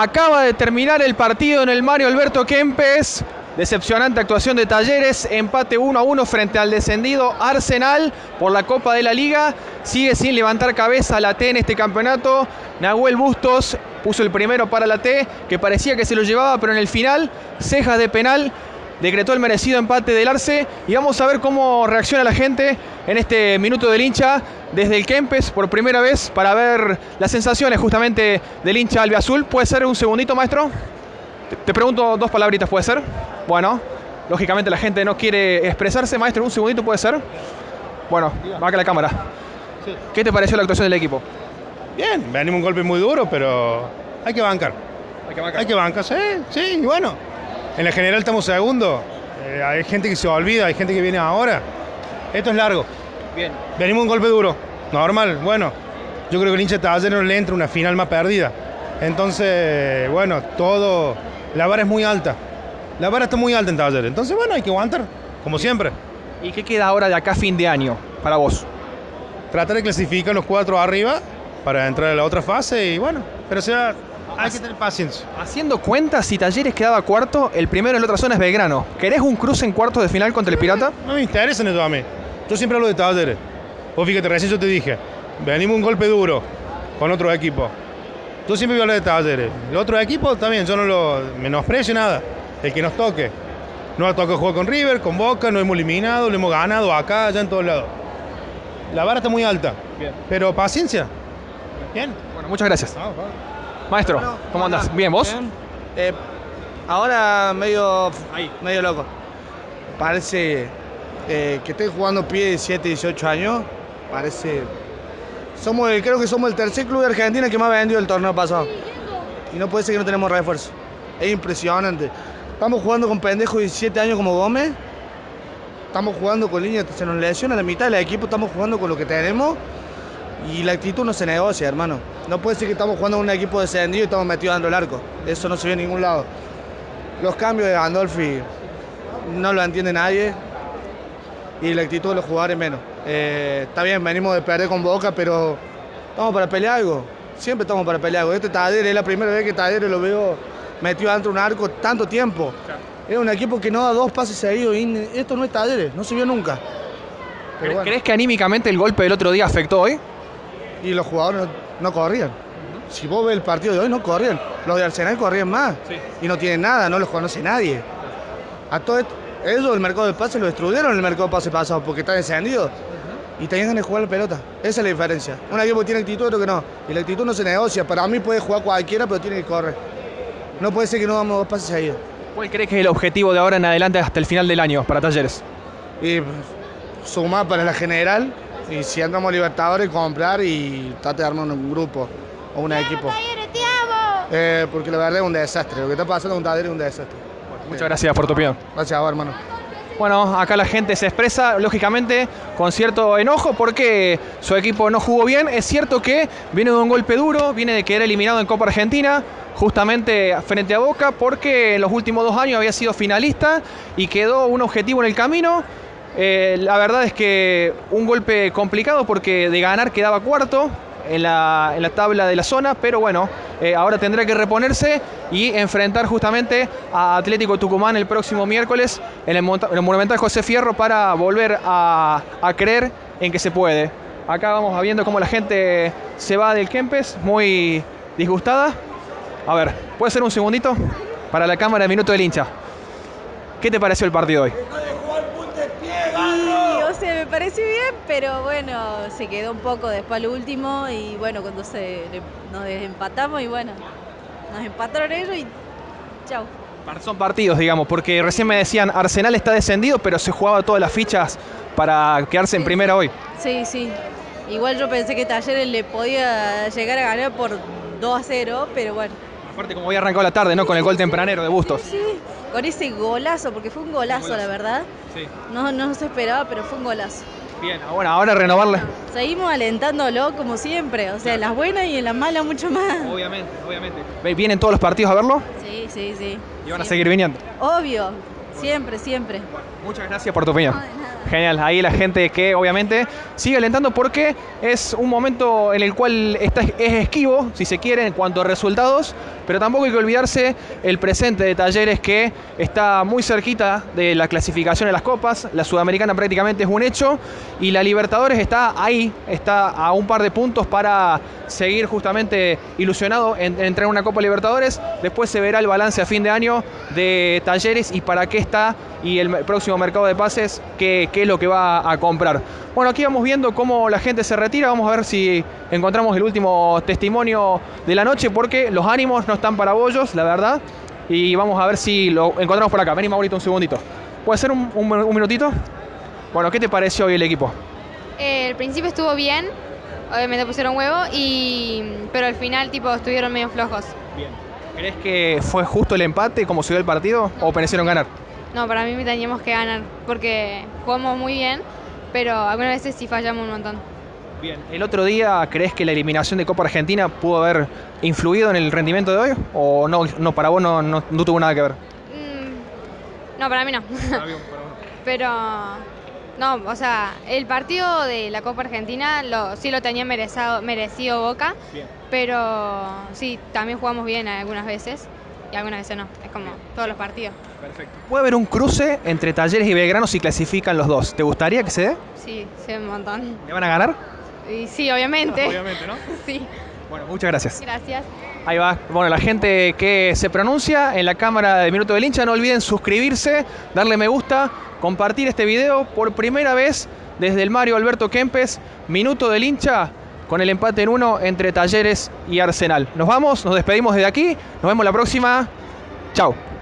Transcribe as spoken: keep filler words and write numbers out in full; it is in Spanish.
Acaba de terminar el partido en el Mario Alberto Kempes. Decepcionante actuación de Talleres, empate uno a uno frente al descendido Arsenal por la Copa de la Liga. Sigue sin levantar cabeza la T en este campeonato. Nahuel Bustos puso el primero para la T, que parecía que se lo llevaba, pero en el final, Cejas de penal decretó el merecido empate del Arce. Y vamos a ver cómo reacciona la gente en este Minuto del Hincha desde el Kempes por primera vez, para ver las sensaciones justamente del hincha albiazul. ¿Puede ser un segundito, maestro? Te pregunto dos palabritas, ¿puede ser? Bueno, lógicamente la gente no quiere expresarse. Maestro, un segundito, ¿puede ser? Bueno, va acá la cámara. Sí. ¿Qué te pareció la actuación del equipo? Bien, venimos un golpe muy duro, pero hay que bancar. Hay que bancar. Hay que bancar, sí, sí, y bueno. En la general estamos segundos. Eh, hay gente que se olvida, hay gente que viene ahora. Esto es largo. Bien. Venimos un golpe duro, normal, bueno. Yo creo que el hincha de Talleres no le entra una final más perdida. Entonces, bueno, todo... La vara es muy alta. La vara está muy alta en Talleres. Entonces, bueno, hay que aguantar, como siempre. ¿Y qué queda ahora de acá fin de año para vos? Tratar de clasificar los cuatro arriba para entrar a la otra fase y, bueno, pero sea... Hay que tener paciencia. Haciendo cuentas, si Talleres quedaba cuarto, el primero en la otra zona es Belgrano. ¿Querés un cruce en cuartos de final contra el Pirata? No me interesa eso a mí. Yo siempre hablo de Talleres. Vos fíjate, recién yo te dije, venimos un golpe duro con otro equipo. Yo siempre voy a hablar de Talleres. El otro equipo también, yo no lo menosprecio nada. El que nos toque. Nos ha tocado jugar con River, con Boca, nos hemos eliminado, lo hemos ganado acá, allá, en todos lados. La vara está muy alta. Bien. Pero paciencia. Bien. Bueno, muchas gracias. No, no. Maestro, bueno, ¿cómo andás? ¿Bien vos? Bien. Eh, ahora medio, medio loco. Parece eh, que estoy jugando pie de diecisiete, dieciocho años. Parece... Somos el, creo que somos el tercer club de Argentina que más vendió el torneo pasado. Y no puede ser que no tenemos refuerzo. Es impresionante. Estamos jugando con pendejos de diecisiete años como Gómez. Estamos jugando con líneas que se nos lesionan. La mitad del equipo estamos jugando con lo que tenemos. Y la actitud no se negocia, hermano. No puede ser que estamos jugando con un equipo descendido y estamos metidos dando el arco. Eso no se ve en ningún lado. Los cambios de Gandolfi no lo entiende nadie. Y la actitud de los jugadores menos. Eh, está bien, venimos de perder con Boca, pero estamos para pelear algo. Siempre estamos para pelear algo. Este Talleres es la primera vez que Talleres lo veo metido dentro de un arco tanto tiempo. Es un equipo que no da dos pases seguidos. Y esto no es Talleres, no se vio nunca. Pero bueno. ¿Crees que anímicamente el golpe del otro día afectó hoy? Y los jugadores no, no corrían. Si vos ves el partido de hoy, no corrían. Los de Arsenal corrían más. Sí. Y no tienen nada, no los conoce nadie. A todos ellos el mercado de pases lo destruyeron el mercado de pases pasado porque están encendidos. Uh-huh. Y tenían que jugar la pelota. Esa es la diferencia. Un equipo que tiene actitud, otro que no. Y la actitud no se negocia. Para mí puede jugar cualquiera, pero tiene que correr. No puede ser que no damos dos pases seguidos. ¿Cuál crees que es el objetivo de ahora en adelante hasta el final del año para Talleres? Y sumar para la general. Y si andamos a Libertadores, comprar y tratar de armar un grupo o un equipo. Eh, porque la verdad es un desastre. Lo que está pasando con Talleres es un desastre. Bueno, muchas eh, gracias por tu opinión. Gracias a vos, hermano. Bueno, acá la gente se expresa, lógicamente, con cierto enojo porque su equipo no jugó bien. Es cierto que viene de un golpe duro, viene de quedar eliminado en Copa Argentina, justamente frente a Boca, porque en los últimos dos años había sido finalista y quedó un objetivo en el camino. Eh, la verdad es que un golpe complicado porque de ganar quedaba cuarto en la, en la tabla de la zona, pero bueno, eh, ahora tendrá que reponerse y enfrentar justamente a Atlético Tucumán el próximo miércoles en el, en el Monumental José Fierro para volver a, a creer en que se puede. Acá vamos viendo cómo la gente se va del Kempes, muy disgustada. A ver, ¿puede ser un segundito? Para la cámara de Minuto del Hincha. ¿Qué te pareció el partido hoy? Pareció bien, pero bueno, se quedó un poco después al último y bueno, cuando se, nos desempatamos y bueno, nos empataron ellos y chau. Son partidos, digamos, porque recién me decían Arsenal está descendido, pero se jugaba todas las fichas para quedarse sí, en primera sí. Hoy. Sí, sí. Igual yo pensé que Talleres le podía llegar a ganar por dos a cero, pero bueno. Aparte como había arrancado la tarde, ¿no? Sí, con el gol sí, tempranero de Bustos. Sí, sí. Con ese golazo, porque fue un golazo, un golazo. La verdad. Sí. No, no se esperaba, pero fue un golazo. Bien, bueno, ahora renovarle. Seguimos alentándolo como siempre, o sea, en las buenas y en las malas mucho más. Obviamente, obviamente. ¿Vienen todos los partidos a verlo? Sí, sí, sí. ¿Y van sí. a seguir viniendo? Obvio, siempre, siempre. Bueno, muchas gracias por tu opinión. No, de nada. Genial, ahí la gente que obviamente sigue alentando porque es un momento en el cual está, es esquivo, si se quiere, en cuanto a resultados, Pero tampoco hay que olvidarse el presente de Talleres, que está muy cerquita de la clasificación a las copas. La Sudamericana prácticamente es un hecho. Y la Libertadores está ahí, está a un par de puntos para seguir justamente ilusionado en, en entrar en una Copa Libertadores. Después se verá el balance a fin de año de Talleres y para qué está, y el próximo mercado de pases, qué, qué es lo que va a comprar. Bueno, aquí vamos viendo cómo la gente se retira. Vamos a ver si encontramos el último testimonio de la noche, porque los ánimos no están para bollos, la verdad. Y vamos a ver si lo encontramos por acá. Vení, Maurito, un segundito. ¿Puede ser un, un, un minutito? Bueno, ¿qué te pareció hoy el equipo? Eh, el principio estuvo bien, obviamente pusieron huevo, y pero al final tipo estuvieron medio flojos. Bien. ¿Crees que fue justo el empate como se dio el partido, no, o parecieron ganar? No, para mí teníamos que ganar, porque jugamos muy bien, pero algunas veces sí fallamos un montón. Bien. ¿El otro día crees que la eliminación de Copa Argentina pudo haber influido en el rendimiento de hoy? ¿O no, no para vos no, no, no tuvo nada que ver? Mm, no, para mí no. Para mí, para vos. Pero no, o sea, el partido de la Copa Argentina lo, sí lo tenía merecido, merecido Boca, bien. Pero sí, también jugamos bien algunas veces. Y algunas veces no, es como todos los partidos. Perfecto. ¿Puede haber un cruce entre Talleres y Belgrano si clasifican los dos? ¿Te gustaría que se dé? Sí, se ve un montón. ¿Le van a ganar? Y sí, obviamente. No, obviamente, ¿no? Sí. Bueno, muchas gracias. Gracias. Ahí va. Bueno, la gente que se pronuncia en la cámara de Minuto del Hincha, no olviden suscribirse, darle me gusta, compartir este video. Por primera vez desde el Mario Alberto Kempes, Minuto del Hincha, con el empate en uno entre Talleres y Arsenal. Nos vamos, nos despedimos desde aquí, nos vemos la próxima. Chao.